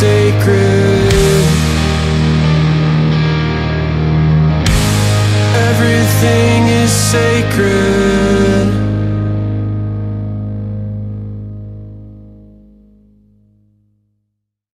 sacred. Everything is sacred.